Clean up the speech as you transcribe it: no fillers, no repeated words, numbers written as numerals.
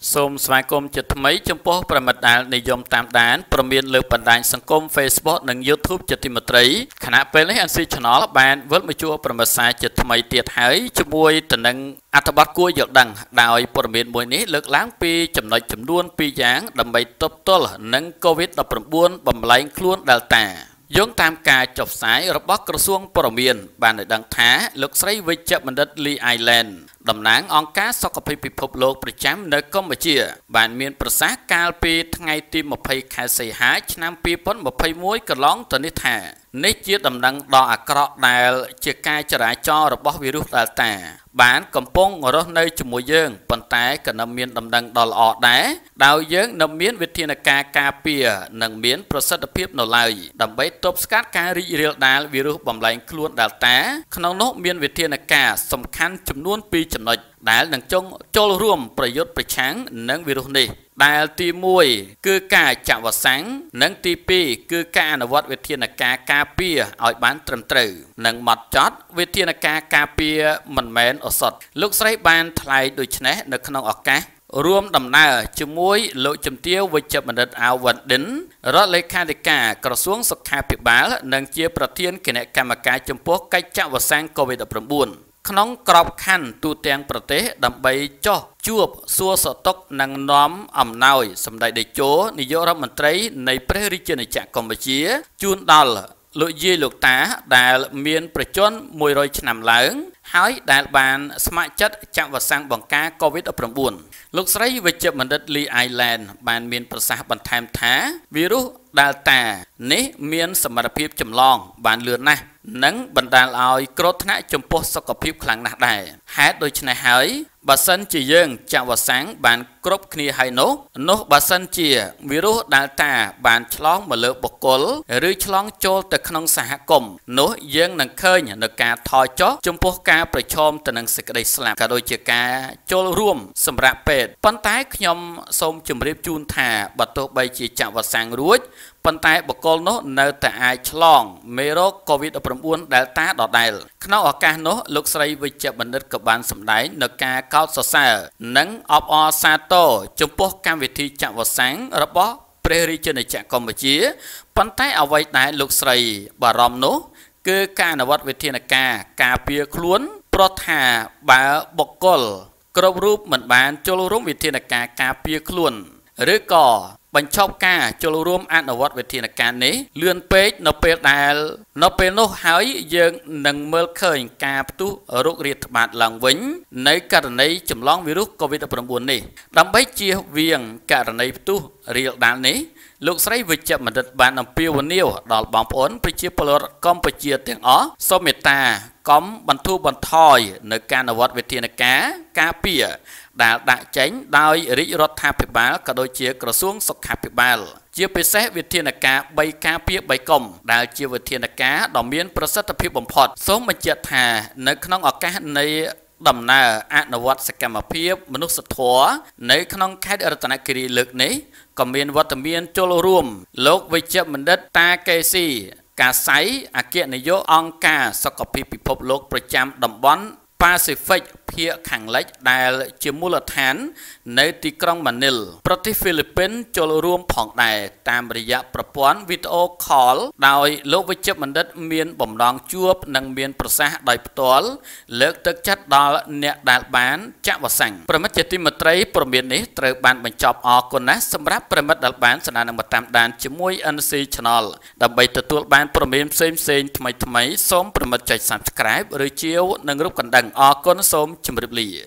Xôm xoay công chật mấy trong phố bà mặt đá này dòng tạm đán bà miên lực bản đáy sang công Facebook nâng YouTube chật tìm một trí khả nạp bê lấy anh xin cho nó là bạn vớt mấy chua bà mặt xa chật mấy tiệt hãy cho mùi tình nâng ạ thật bắt cua dọc đằng đòi bà miên mùi ní lực láng pi chầm nói chầm đuôn pi dáng đầm bày tốt tốt nâng COVID đập rộng buôn bầm lãnh luôn Delta dũng tam ca chọc sái robot cơ xuông bà miên bàn ở đằng thá lực sấy với chậm mình đất Lee Island đầm nắng on cá so với bị phụt lột bị chém nơi công mà chia bạn miền bờ sát cao pi ngay tim một phay khai xây hái năm pi bốn một phay muối cờ lóng từ nít thẻ nít chia đầm nắng đỏ cọ đài chia cai trở lại cho robot virus Delta bạn cầm bông ngồi đó nơi chụp mũi dương bàn tay cờ nằm miền đầm nắng đỏ lọ đá đào dương nằm miền Việt Thiên ca ca pia nằm miền bờ sát đập hiệp nổ lại đầm bấy top scat ca ri real đài virus bầm lạnh luôn Delta không nốt miền Việt Thiên ca sầm khăn chụp luôn pi chấm nói đã nâng chung cho rùm bởi dốt bởi trắng nâng virus này đài tì mùi cư ca chạm vào sáng nâng tì bì cư ca nà vọt về thiên là ca ca bìa ỏi bán trầm trừ nâng mọt chót về thiên là ca ca bìa mần mến ở sọt lúc xoay bàn thay đôi chân nế nâng nông ọc cá rùm đầm nà chùm mùi lộ chùm tiêu với chậm màn đất áo vật đến rốt lấy khai đi cả cỏ xuống sọc khai bị bá nâng chia bởi thiên kỷ nẹ ca mà ca chùm bố cách chạm vào sáng COVID-19 nóng cọp khăn tu tiền bờ tế đầm bấy cho chuột xua sợ tóc nắng nóm ẩm nồi sầm đại để chố nị dỗ ra mình thấy nấy president này chạm còn bờ chía chun đòn lội dây lục tá đà miền bờ chốn mùi rồi nằm lớn hỏi đại bàn smart chất chạm vào sang bằng cá COVID-19 lúc sấy về chợ mình đất Lee Island bàn miền bờ xa bàn tham thá virus Delta ní miền sầm mặt phím chầm lon bàn lừa này nắng bần đàn lòi cốt nát chấm po sọc cặp phím khẳng nát đài hát đôi chân hái bà sân chỉ dương chạm vào sáng bàn cốt kia hay nốt bà sân chỉ virus Delta bàn chlong mà lỡ bọc cối rưỡi chlong trôi từ khăn xà cồng nốt dương nâng khơi nhà nâng cá thoi chó chấm po cá bầy chom từ nâng sực đầy sạp cả đôi chia cá trôi rùm sầm rạp bệt bàn tay nhom xôm chấm rệp chun thà bà tô bay chỉ chạm vào sáng ruồi bàn tay bọc cối nốt nơi tại ai chlong mero COVID-19 Delta đỏ đài khâu ở cá nốt lúc xây với chợ mình đất cặp bàn sầm đáy nâng cá cao sờ sờ nắng ọp ọ sa tô chấm po cam vị thi chạm vào sáng robot president này chạm còn bờ chía bàn tay ở vai đài lúc xây bà ròm nốt cơ ca nà vật về thiên ca ca bia khluốn pro thà bà bọc col cọp rúp mình bàn cholo rúng về thiên ca bia khluốn rứa cò bánh chọc ca cholo rôm ăn nà vật về thiên ca nấy lươn pet nó pet nó hái dương nâng mơ khởi ca tu ở rục riết bạt làng vĩnh nấy cả nấy chấm long virus COVID-19 này đâm bấy chia viền cả nấy tu riết đàn nấy lúc xoay với chậm mà đất bàn nằm piêu và niêu đòi bóng ổn với chiếc bộ lột công bởi chia tiếng ó so mệt ta cóm bắn thu bắn thòi nơi ca nà vọt về thiên cá bìa đã đại tránh đòi rỉ rốt thạp bị bá cả đôi chiếc cửa xuống sọc hạp bị bá chia bê xét về thiên cá bay cá bìa bay cổng đã chia về thiên cá đỏ miên bật sát tập hiệp bóng phọt số mà chia thà nơi khăn ở cá này đầm nà án nà vọt sẽ kèm ở phía mà nút sạch thua nơi khăn khai ở tà nà kỳ rì lực này còn miền vật miền cholo rùm lốc với chợ mình đất ta kê si cá sấy à kiện này vô on cá so cặp bị phụt lốc bờ chạm đầm bón Pacific phía khẳng lệch đài chiếm mua lật hán nơi tì krong Manila Prati Philippines cholo rùm phòng đài tam bờ dạ bờ pón video call đòi lốc với chợ mình đất miền bồng đòn chuột nâng miền bờ xa đòi toán lợt tất chất đó nẹt đài bán chạm vào sảnh bờ mắt chợ tim mặt trái bờ miền này trời bàn mình chọc ở con nát xâm ráp bờ mắt đài bán sân hàng mặt tam đàn chiếm môi NC Channel đầm bầy tự tuột bán bờ miền xem thay xóm bờ mặt chạy subscribe rồi chiếu nâng rút còn đằng ở con xóm chấm rệp lì.